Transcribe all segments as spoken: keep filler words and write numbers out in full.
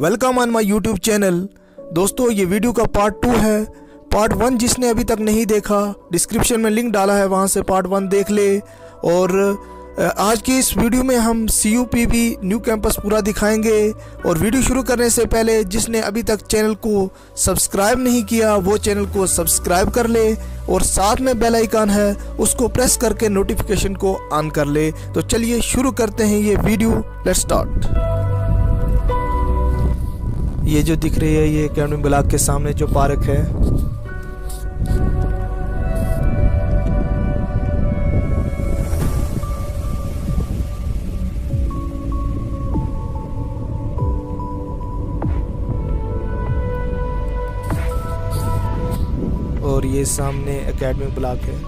Welcome on my YouTube channel. दोस्तों ये video का पार्ट टू है। पार्ट वन जिसने अभी तक नहीं देखा, डिस्क्रिप्शन में लिंक डाला है, वहाँ से पार्ट वन देख ले। और आज की इस वीडियो में हम C U P B new campus पूरा दिखाएंगे। और वीडियो शुरू करने से पहले जिसने अभी तक चैनल को सब्सक्राइब नहीं किया वो चैनल को सब्सक्राइब कर ले और साथ में बेल आइकन है उसको प्रेस करके नोटिफिकेशन को ऑन कर ले। तो चलिए शुरू करते हैं ये वीडियो, लेट्स स्टार्ट। ये जो दिख रही है ये एकेडमी ब्लॉक के सामने जो पार्क है, और ये सामने एकेडमी ब्लॉक है।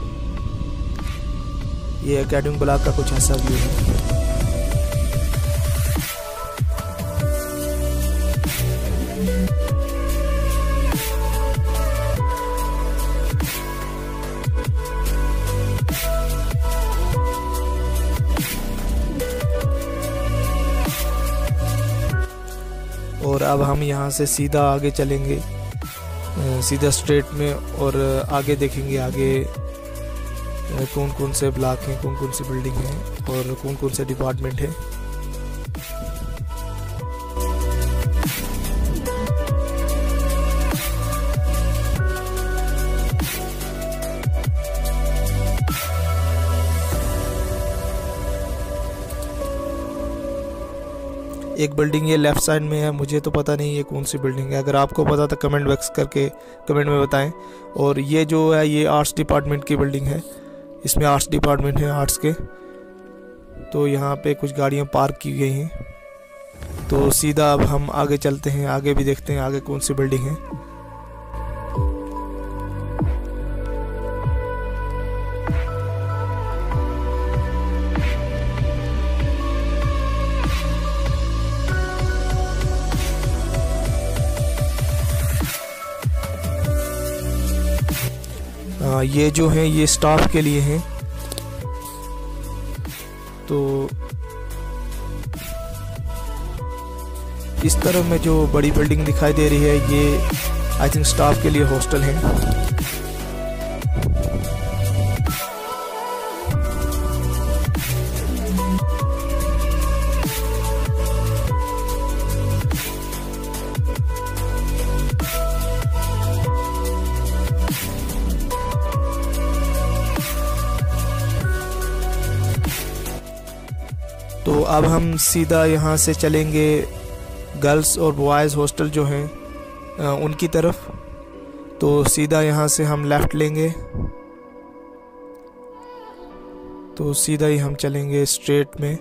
ये एकेडमी ब्लॉक का कुछ ऐसा व्यू है। और अब हम यहाँ से सीधा आगे चलेंगे, सीधा स्ट्रेट में, और आगे देखेंगे आगे कौन कौन से ब्लॉक हैं, कौन कौन सी बिल्डिंग हैं और कौन कौन से डिपार्टमेंट हैं। एक बिल्डिंग ये लेफ़्ट साइड में है, मुझे तो पता नहीं ये कौन सी बिल्डिंग है। अगर आपको पता तो कमेंट बॉक्स करके कमेंट में बताएं। और ये जो है ये आर्ट्स डिपार्टमेंट की बिल्डिंग है, इसमें आर्ट्स डिपार्टमेंट है, आर्ट्स के। तो यहाँ पे कुछ गाड़ियाँ पार्क की गई हैं। तो सीधा अब हम आगे चलते हैं, आगे भी देखते हैं आगे कौन सी बिल्डिंग है। ये जो है ये स्टाफ के लिए हैं। तो इस तरफ में जो बड़ी बिल्डिंग दिखाई दे रही है ये आई थिंक स्टाफ के लिए हॉस्टल है। तो अब हम सीधा यहाँ से चलेंगे गर्ल्स और बॉयज़ हॉस्टल जो हैं उनकी तरफ। तो सीधा यहाँ से हम लेफ़्ट लेंगे, तो सीधा ही हम चलेंगे स्ट्रेट में।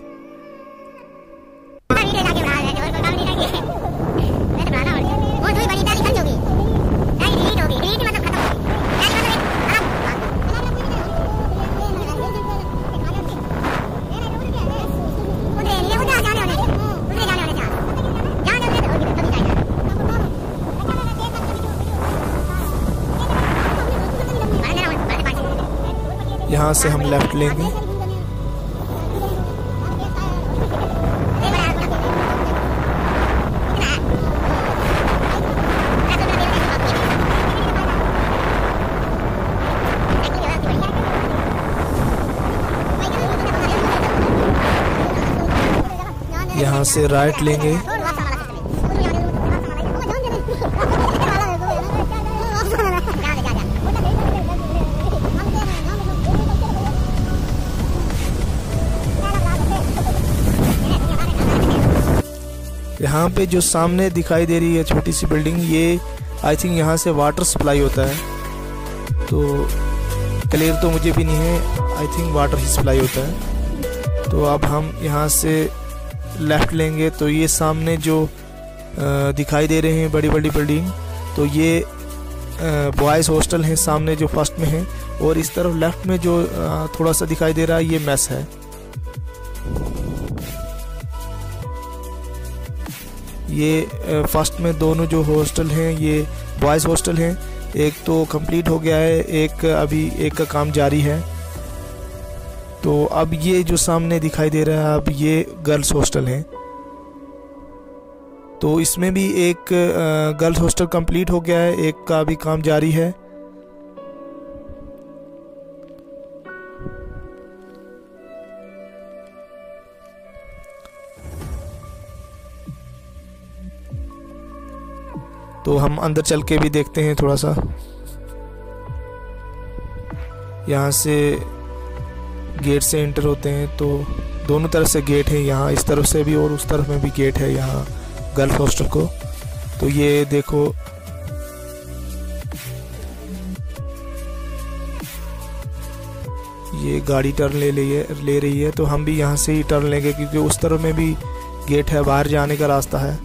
यहाँ से हम लेफ्ट लेंगे। यहाँ से राइट लेंगे। यहाँ पे जो सामने दिखाई दे रही है छोटी सी बिल्डिंग, ये आई थिंक यहाँ से वाटर सप्लाई होता है। तो क्लियर तो मुझे भी नहीं है, आई थिंक वाटर ही सप्लाई होता है। तो अब हम यहाँ से लेफ़्ट लेंगे। तो ये सामने जो दिखाई दे रहे हैं बड़ी बड़ी बिल्डिंग, तो ये बॉयज़ हॉस्टल हैं सामने जो फर्स्ट में है। और इस तरफ लेफ़्ट में जो थोड़ा सा दिखाई दे रहा है ये मेस है। ये फर्स्ट में दोनों जो हॉस्टल हैं ये बॉयज़ हॉस्टल हैं, एक तो कंप्लीट हो गया है, एक अभी एक का काम जारी है। तो अब ये जो सामने दिखाई दे रहा है अब ये गर्ल्स हॉस्टल हैं। तो इसमें भी एक गर्ल्स हॉस्टल कंप्लीट हो गया है, एक का भी काम जारी है। तो हम अंदर चल के भी देखते हैं थोड़ा सा। यहाँ से गेट से एंटर होते हैं तो दोनों तरफ से गेट है, यहाँ इस तरफ से भी और उस तरफ में भी गेट है यहाँ गर्ल्स हॉस्टल को। तो ये देखो, ये गाड़ी टर्न ले ले रही है तो हम भी यहाँ से ही टर्न लेंगे क्योंकि उस तरफ में भी गेट है, बाहर जाने का रास्ता है।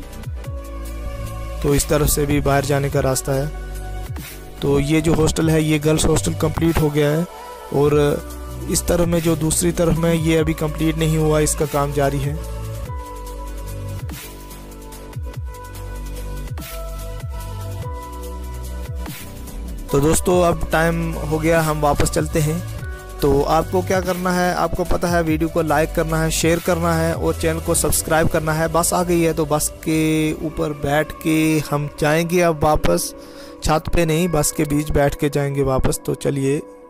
तो इस तरफ से भी बाहर जाने का रास्ता है। तो ये जो हॉस्टल है ये गर्ल्स हॉस्टल कंप्लीट हो गया है और इस तरफ में जो दूसरी तरफ में ये अभी कंप्लीट नहीं हुआ, इसका काम जारी है। तो दोस्तों अब टाइम हो गया, हम वापस चलते हैं। तो आपको क्या करना है, आपको पता है, वीडियो को लाइक करना है, शेयर करना है और चैनल को सब्सक्राइब करना है। बस आ गई है तो बस के ऊपर बैठ के हम जाएंगे अब वापस, छत पे नहीं, बस के बीच बैठ के जाएंगे वापस। तो चलिए।